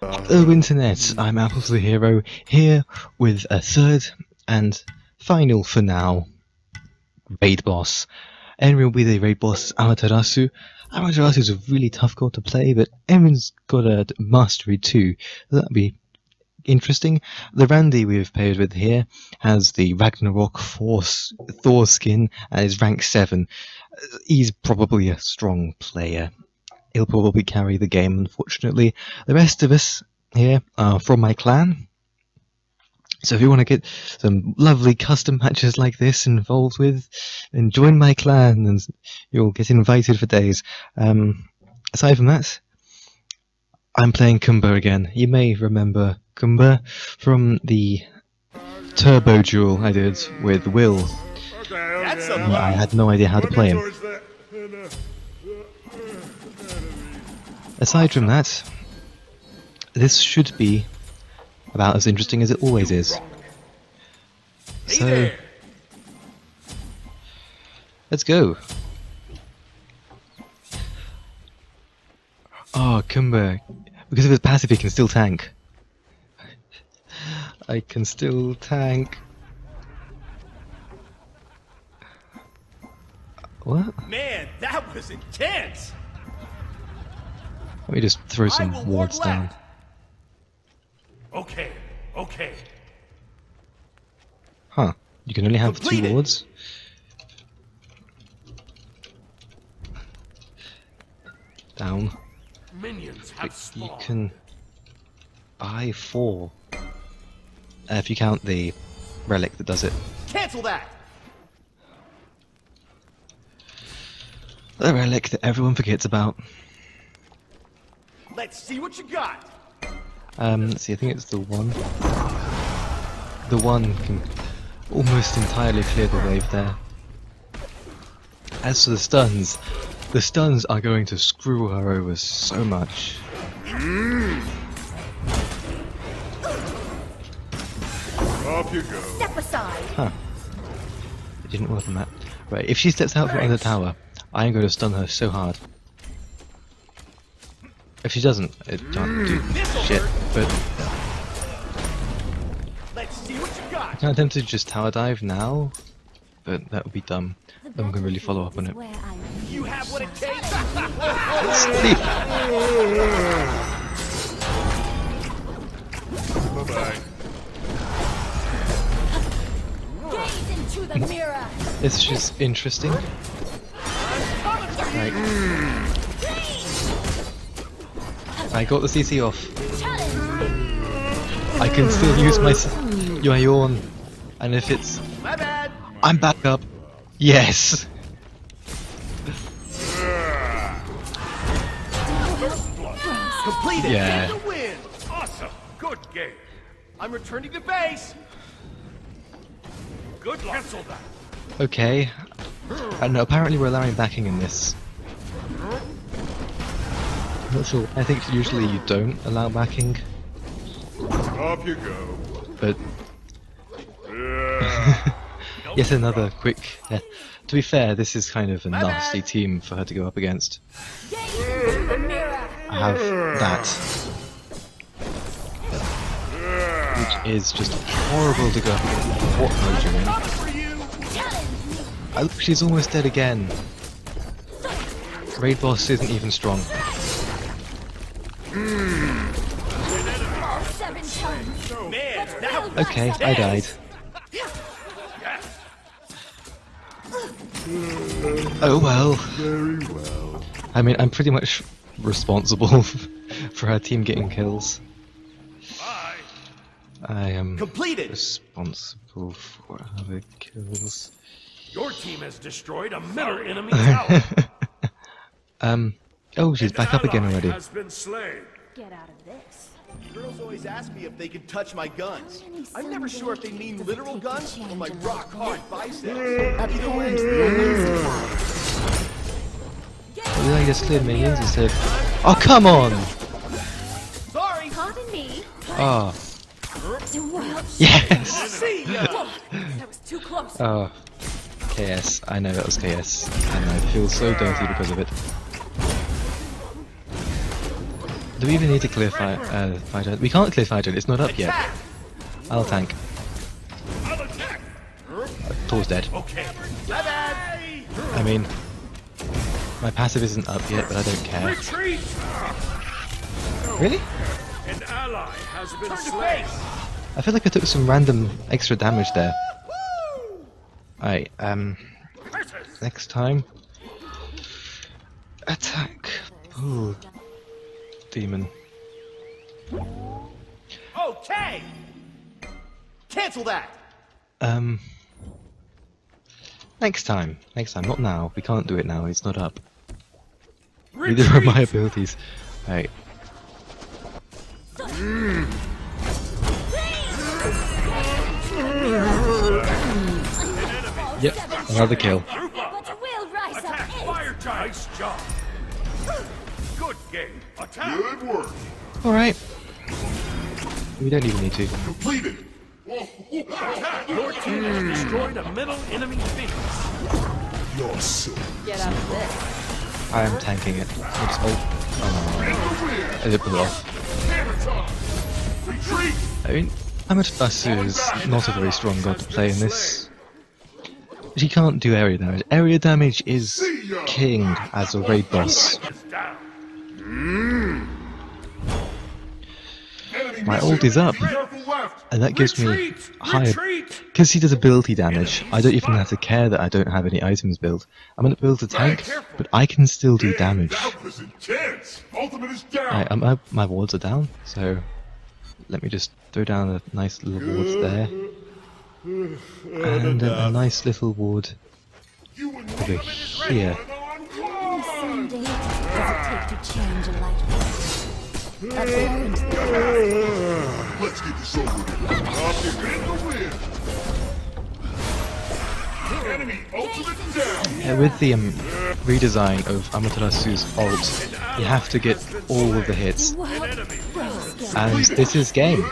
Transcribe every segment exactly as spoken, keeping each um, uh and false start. Hello Internet, I'm Apples the Hero, here with a third and final for now Raid Boss. Enri will be the Raid Boss, Amaterasu. Amaterasu is a really tough card to play, but Enrine's got a mastery too, that'd be interesting. The Randy we've paired with here has the Ragnarok Force Thor skin and is rank seven. He's probably a strong player. He'll probably carry the game, unfortunately. The rest of us here are from my clan, so if you want to get some lovely custom matches like this involved with, then join my clan and you'll get invited for days. Um, aside from that, I'm playing Cumber again. You may remember Kumba from the Turbo Duel I did with Will. That's a I had no idea how to play him. Aside from that, this should be about as interesting as it always is. So, let's go! Oh, Cumber. Because of his passive he can still tank. I can still tank. What? Man, that was intense! Let me just throw some wards down. Okay, okay. Huh, you can only have two wards? Down. Minions have spawned. You can buy four. Uh, if you count the relic that does it. Cancel that! The relic that everyone forgets about. Let's see what you got. Um, let's see, I think it's the one. The one can almost entirely clear the wave there. As for the stuns, the stuns are going to screw her over so much. Mm. Off you go. Step aside. Huh. It didn't work on that. Right, if she steps out from under the tower, I am going to stun her so hard. If she doesn't, it can't do shit, but... Let's see what you got. I attempt to just tower dive now, but that would be dumb. No one can really follow up on it. You have what it takes. Sleep! Bye-bye. Gaze into the mirror. It's just interesting. Like... I got the C C off. I can still use my my yawn, and if it's my bad. I'm back up. Yes. Completed. Yeah. You win. Awesome. Good game. I'm returning to base. Good luck. Okay. And apparently we're allowing backing in this. Not sure. I think usually you don't allow backing. Off you go. But yet another quick. Yeah. To be fair, this is kind of a nasty team for her to go up against. I have that, which is just horrible to go up against. What are you doing? Oh, she's almost dead again. Raid Boss isn't even strong. Okay, I died. Oh well. Very well. I mean, I'm pretty much responsible for her team getting kills. I am responsible for her kills. Your team has destroyed a middle enemy tower. Um. Oh, she's back up again already. Get out of this. Girls always ask me if they can touch my guns. I'm never sure if they mean literal guns or my rock hard biceps. Happy to win. Did I just clear minions instead of... Oh, come on! Sorry. Pardon me. Oh. Yes. That was too close. Oh. K S. I know that was K S, and I feel so dirty because of it. Do we even need to clear fire, uh, fire giant? We can't clear fire giant, it's not up yet. I'll tank. Thor's dead. I mean, my passive isn't up yet, but I don't care. Really? I feel like I took some random extra damage there. Alright, um... next time... attack... Ooh... demon. Okay. Cancel that. Um. Next time. Next time. Not now. We can't do it now. It's not up. Retreat. Neither are my abilities. Right. Mm. Yep. Another kill. But we'll rise attack up fire giant. Nice job. Good game. Attack. Good work. All right. We don't even need to. Completed. Attack. Your team has destroyed a middle enemy base. You're so get out of this. I am tanking it. Oops. Oh. Oh no. I did pull it off. I mean, Amaterasu is not a very strong god to play in this. He can't do area damage. Area damage is king as a raid boss. Mm. My ult is up, and that gives me higher, because he does ability damage. I don't even have to care that I don't have any items built. I'm going to build a tank, but I can still do damage. Right, I'm, I, my wards are down, so let me just throw down a nice little ward there, and a nice little ward over here. Let's get this over with. With the um, redesign of Amaterasu's ult, you have to get all of the hits. And this is game.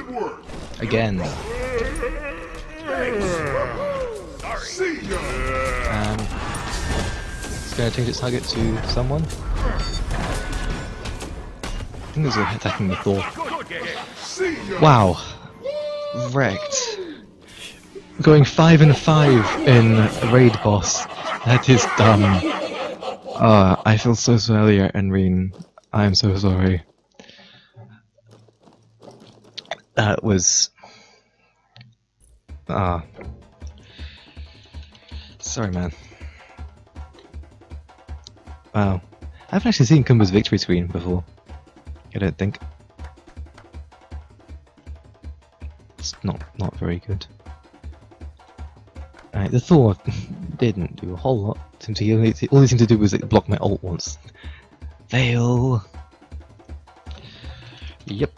Again. Um, it's going to change its target to someone. I think there's a attacking the Thor. Wow. Wrecked. Going five and five in Raid Boss. That is dumb. Uh, I feel so sorry, Enrine. I am so sorry. That was... Ah. Sorry, man. Wow. I haven't actually seen Cumber's victory screen before. I don't think. It's not not very good. Alright, the Thor didn't do a whole lot. Seems he only, all he seemed to do was like, block my ult once. Fail. Yep.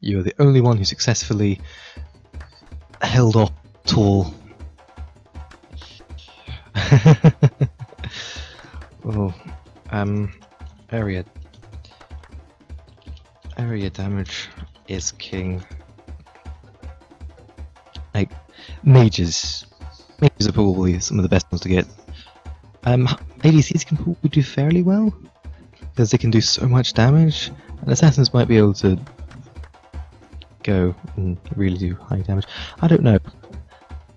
You are the only one who successfully held off Thor. Oh, um. Area area damage is king. Like mages, mages are probably some of the best ones to get. Um, A D Cs can probably do fairly well because they can do so much damage, and assassins might be able to go and really do high damage. I don't know.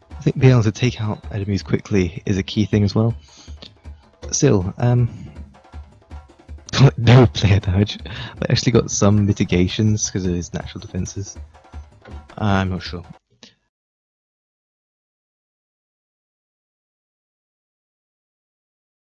I think being able to take out enemies quickly is a key thing as well. Still, um. No player damage. I actually got some mitigations because of his natural defenses. I'm not sure.